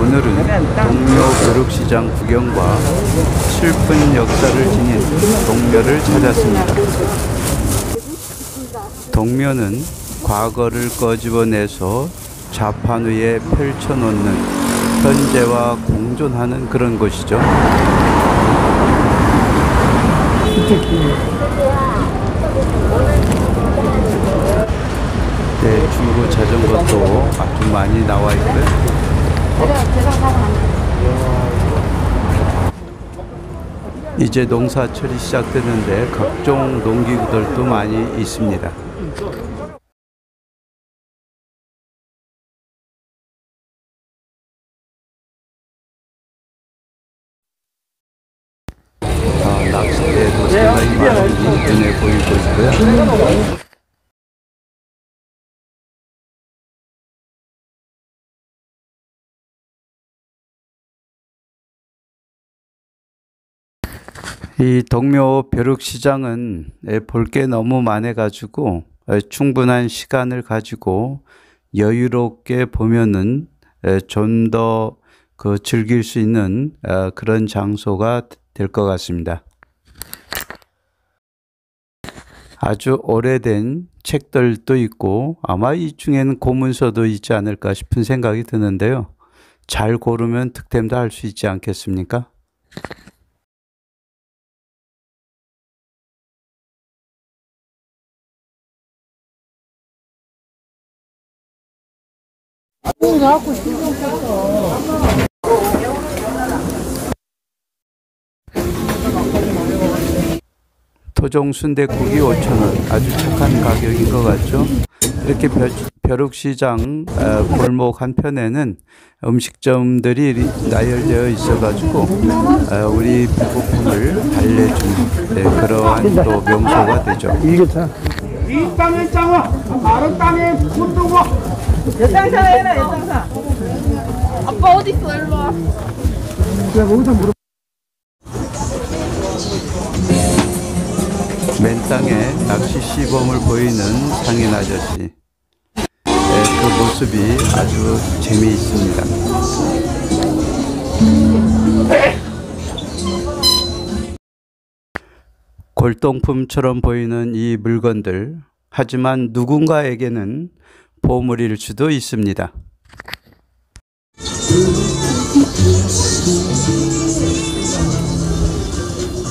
오늘은 동묘 벼룩시장 구경과 슬픈 역사를 지닌 동묘를 찾았습니다. 동묘는 과거를 꺼집어내서 좌판 위에 펼쳐놓는 현재와 공존하는 그런 곳이죠. 네, 중고 자전거도 아주 많이 나와 있고요. 이제 농사철이 시작되는데 각종 농기구들도 많이 있습니다. 낚싯대도 상당히 많이 눈에 보이고 있고요. 이 동묘 벼룩시장은 볼 게 너무 많아가지고 충분한 시간을 가지고 여유롭게 보면은 좀 더 즐길 수 있는 그런 장소가 될 것 같습니다. 아주 오래된 책들도 있고 아마 이 중에는 고문서도 있지 않을까 싶은 생각이 드는데요. 잘 고르면 득템도 할 수 있지 않겠습니까? 토종 순댓국이 5,000원, 아주 착한 가격인 것 같죠? 이렇게 벼룩시장 골목 한편에는 음식점들이 나열되어 있어가지고 우리 배고픔을 달래주는 그러한 또 명소가 되죠. 이 땅에 짜와, 다른 땅에 묻두고 여장사 해라, 여장사. 아빠 어디 있어, 일로 와. 맨 땅에 낚시 시범을 보이는 상인 아저씨. 그 모습이 아주 재미있습니다. 골동품처럼 보이는 이 물건들. 하지만 누군가에게는 보물일 수도 있습니다.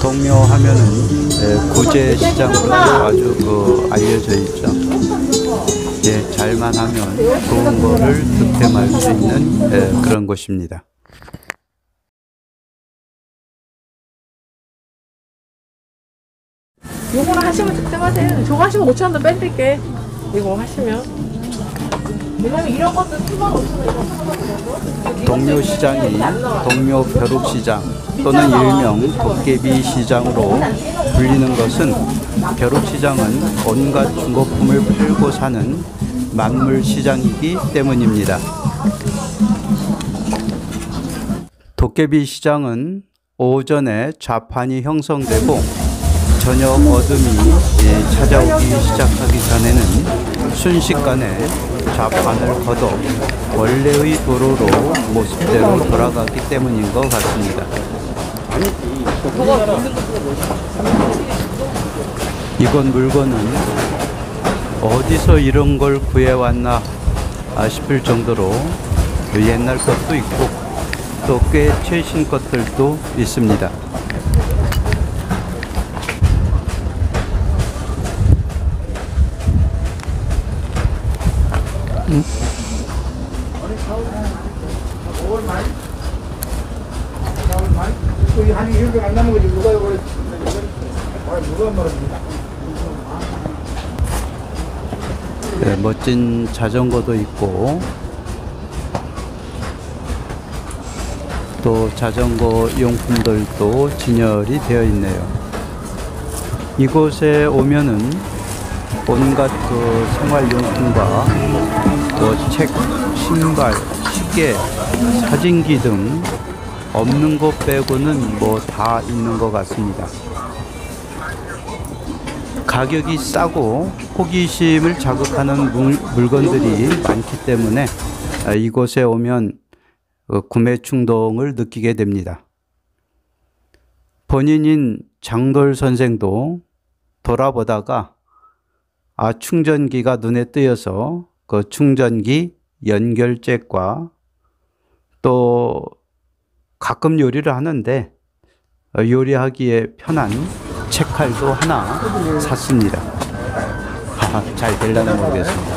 동묘 하면은 구제시장으로 아주 알려져 있죠. 예, 잘만 하면 좋은 거를 득템할 수 있는 그런 곳입니다. 요거는 하시면 득템하세요. 저거 하시면 5,000원 뺀들게. 이거 하시면. 동묘시장이 동묘 벼룩시장 또는 일명 도깨비시장으로 불리는 것은 벼룩시장은 온갖 중고품을 팔고 사는 만물시장이기 때문입니다. 도깨비시장은 오전에 좌판이 형성되고 저녁 어둠이 찾아오기 시작하기 전에는 순식간에 좌판을 걷어 원래의 도로로 모습대로 돌아가기 때문인 것 같습니다. 이건 물건은 어디서 이런 걸 구해왔나 싶을 정도로 옛날 것도 있고 또 꽤 최신 것들도 있습니다. 네, 멋진 자전거도 있고 또 자전거 용품들도 진열이 되어 있네요. 이곳에 오면은 온갖 생활용품과 또 책, 신발, 시계, 사진기 등 없는 것 빼고는 다 있는 것 같습니다. 가격이 싸고 호기심을 자극하는 물건들이 많기 때문에 이곳에 오면 구매 충동을 느끼게 됩니다. 본인인 장돌 선생도 돌아보다가 충전기가 눈에 띄어서 그 충전기 연결잭과 또 가끔 요리를 하는데 요리하기에 편한 채칼도 하나 샀습니다. 잘 될려나 모르겠습니다.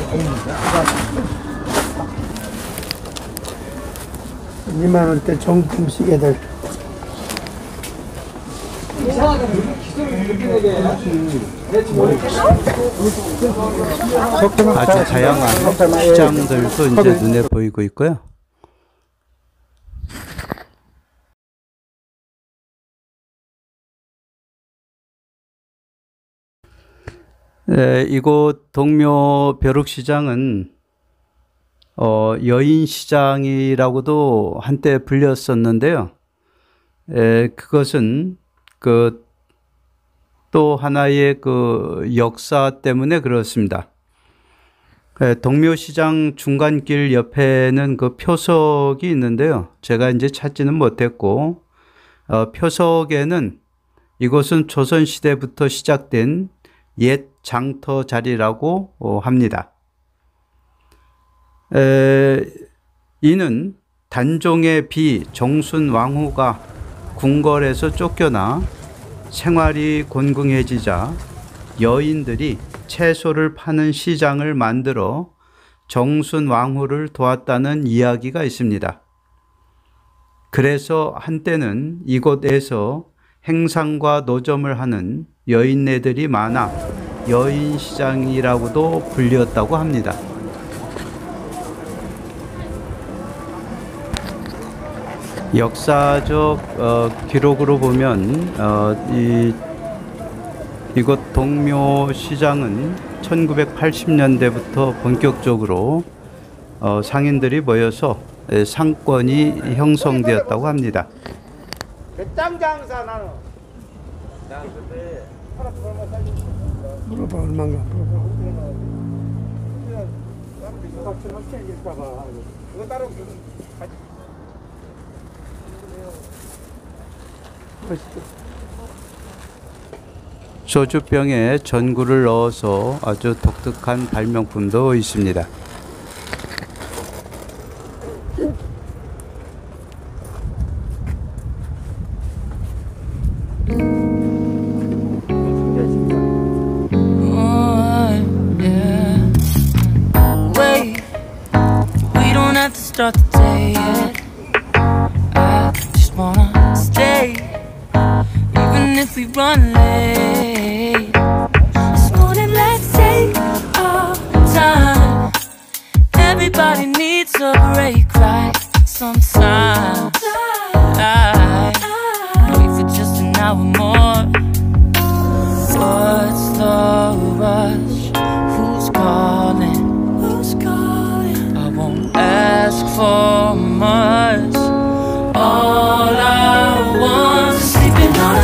2만원대 정품 시계들. 아주 다양한 시장들도 이제 눈에 보이고 있고요. 네, 이곳 동묘 벼룩시장은 여인시장이라고도 한때 불렸었는데요. 그것은 또 하나의 역사 때문에 그렇습니다. 동묘시장 중간길 옆에는 표석이 있는데요. 제가 이제 찾지는 못했고, 표석에는 이곳은 조선시대부터 시작된 옛 장터 자리라고 합니다. 이는 단종의 비 정순 왕후가 궁궐에서 쫓겨나 생활이 곤궁해지자 여인들이 채소를 파는 시장을 만들어 정순 왕후를 도왔다는 이야기가 있습니다. 그래서 한때는 이곳에서 행상과 노점을 하는 여인네들이 많아 여인시장이라고도 불렸다고 합니다. 역사적 기록으로 보면 이곳 동묘시장은 1980년대부터 본격적으로 상인들이 모여서 상권이 형성되었다고 합니다. 배짱 장사 나는. 나 근데 물어봐 얼마인가. 그거 따로 같이. 소주병에 전구를 넣어서 아주 독특한 발명품도 있습니다.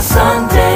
Sunday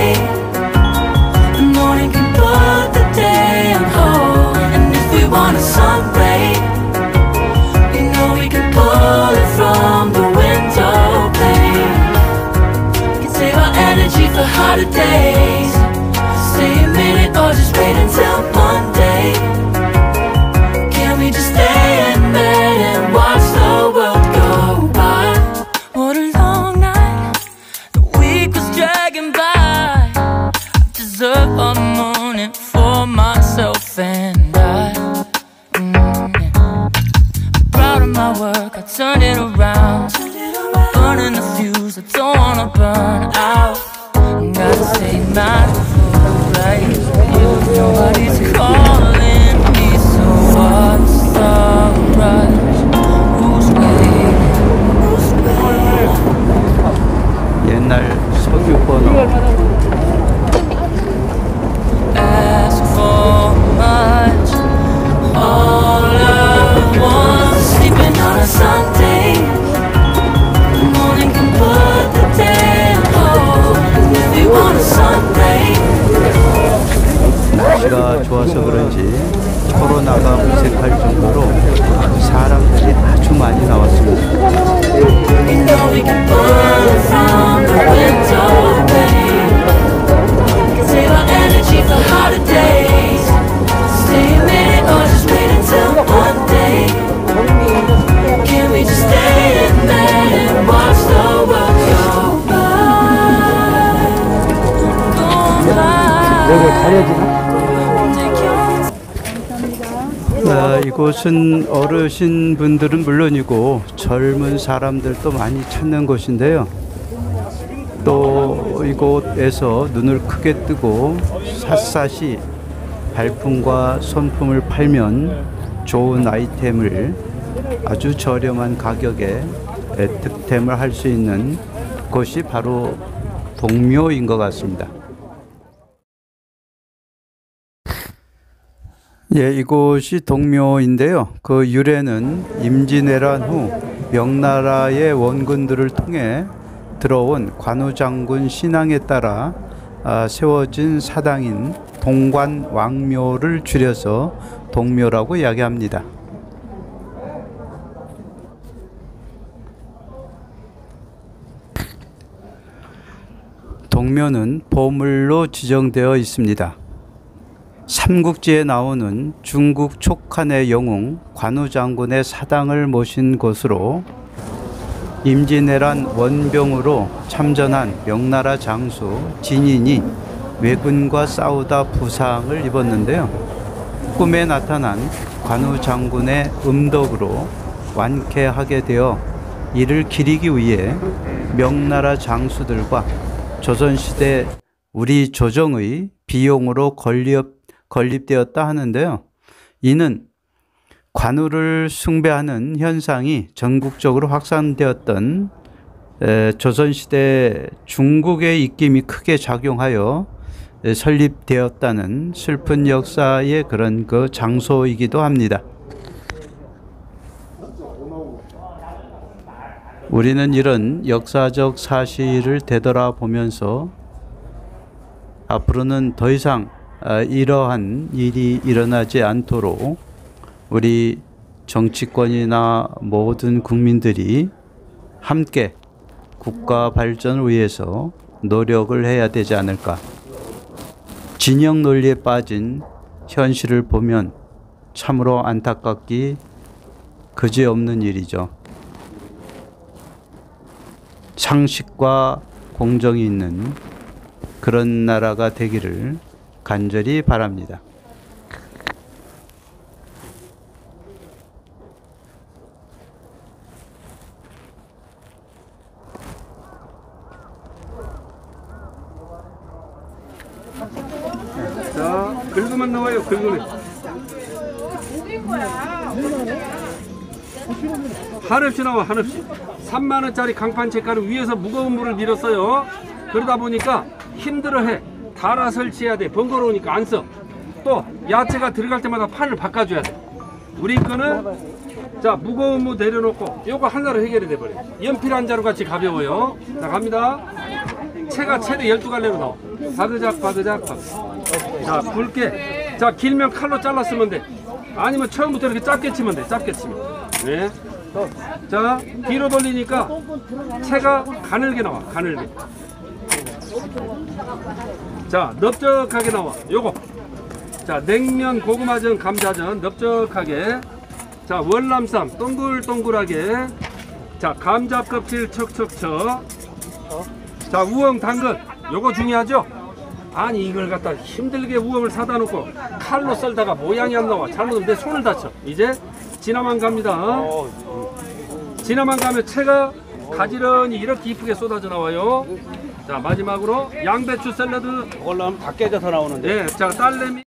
많이 나왔습니다. 이곳은 어르신분들은 물론이고 젊은 사람들도 많이 찾는 곳인데요. 또 이곳에서 눈을 크게 뜨고 샅샅이 발품과 손품을 팔면 좋은 아이템을 아주 저렴한 가격에 득템을 할 수 있는 곳이 바로 동묘인 것 같습니다. 예, 이곳이 동묘인데요. 그 유래는 임진왜란 후 명나라의 원군들을 통해 들어온 관우 장군 신앙에 따라 세워진 사당인 동관왕묘를 줄여서 동묘라고 이야기합니다. 동묘는 보물로 지정되어 있습니다. 삼국지에 나오는 중국 촉한의 영웅 관우 장군의 사당을 모신 곳으로 임진왜란 원병으로 참전한 명나라 장수 진인이 왜군과 싸우다 부상을 입었는데요. 꿈에 나타난 관우 장군의 음덕으로 완쾌하게 되어 이를 기리기 위해 명나라 장수들과 조선시대 우리 조정의 비용으로 건립되었다 하는데요. 이는 관우를 숭배하는 현상이 전국적으로 확산되었던 조선시대 중국의 입김이 크게 작용하여 설립되었다는 슬픈 역사의 그런 그 장소이기도 합니다. 우리는 이런 역사적 사실을 되돌아보면서 앞으로는 더 이상 이러한 일이 일어나지 않도록 우리 정치권이나 모든 국민들이 함께 국가 발전을 위해서 노력을 해야 되지 않을까. 진영 논리에 빠진 현실을 보면 참으로 안타깝기 그지없는 일이죠. 상식과 공정이 있는 그런 나라가 되기를 간절히 바랍니다. 자, 긁으면 나와요. 긁으면. 한없이 나와, 한없이. 3만원짜리 강판 책가를 위에서 무거운 물을 밀었어요. 그러다 보니까 힘들어해. 달아 설치해야 돼. 번거로우니까 안 써. 또 야채가 들어갈 때마다 판을 바꿔줘야 돼. 우리 거는 자 무거운 무 내려놓고 요거 하나로 해결이 돼버려. 연필 한 자루 같이 가벼워요. 자 갑니다. 채가 최대 12갈래로 나와. 바그작 바그작 바그작. 자 굵게. 자 길면 칼로 잘랐으면 돼. 아니면 처음부터 이렇게 짧게 치면 돼. 짧게 치면. 네. 자 뒤로 돌리니까 채가 가늘게 나와. 가늘게. 자 넓적하게 나와. 요거 자 냉면 고구마전 감자전 넓적하게. 자 월남쌈 동글동글하게. 자 감자 껍질 척척척. 자 우엉 당근 요거 중요하죠. 아니 이걸 갖다 힘들게 우엉을 사다 놓고 칼로 썰다가 모양이 안 나와. 잘못하면 내 손을 다쳐. 이제 진화만 갑니다. 진화만 가면 채가 가지런히 이렇게 이쁘게 쏟아져 나와요. 자 마지막으로 양배추 샐러드. 이걸로 하면 다 깨져서 나오는데. 네, 자 딸내미.